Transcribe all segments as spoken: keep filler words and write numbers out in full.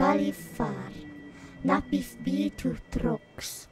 Kalifar, napif bitu troks.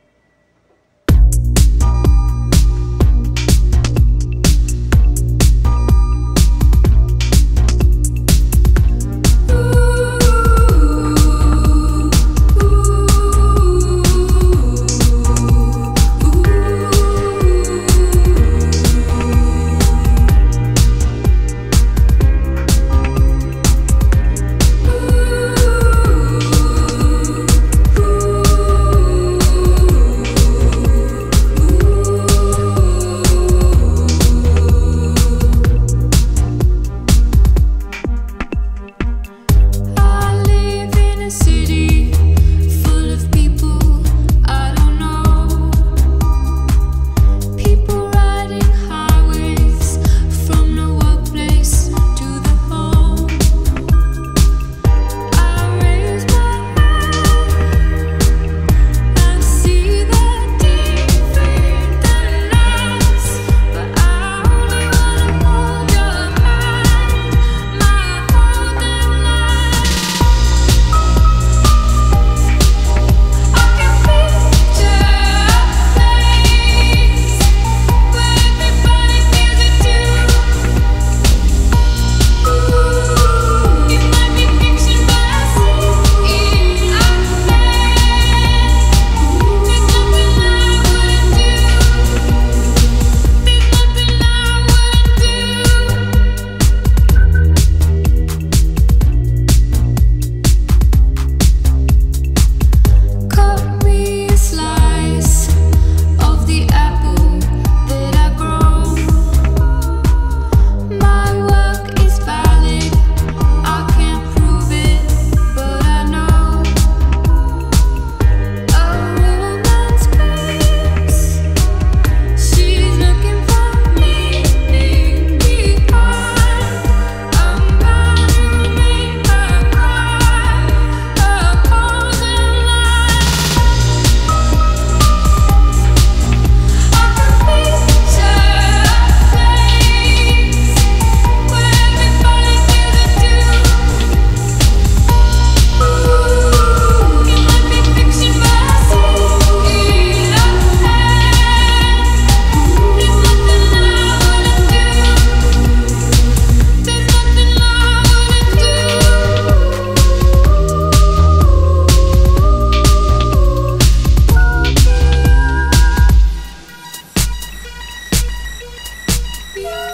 Yeah.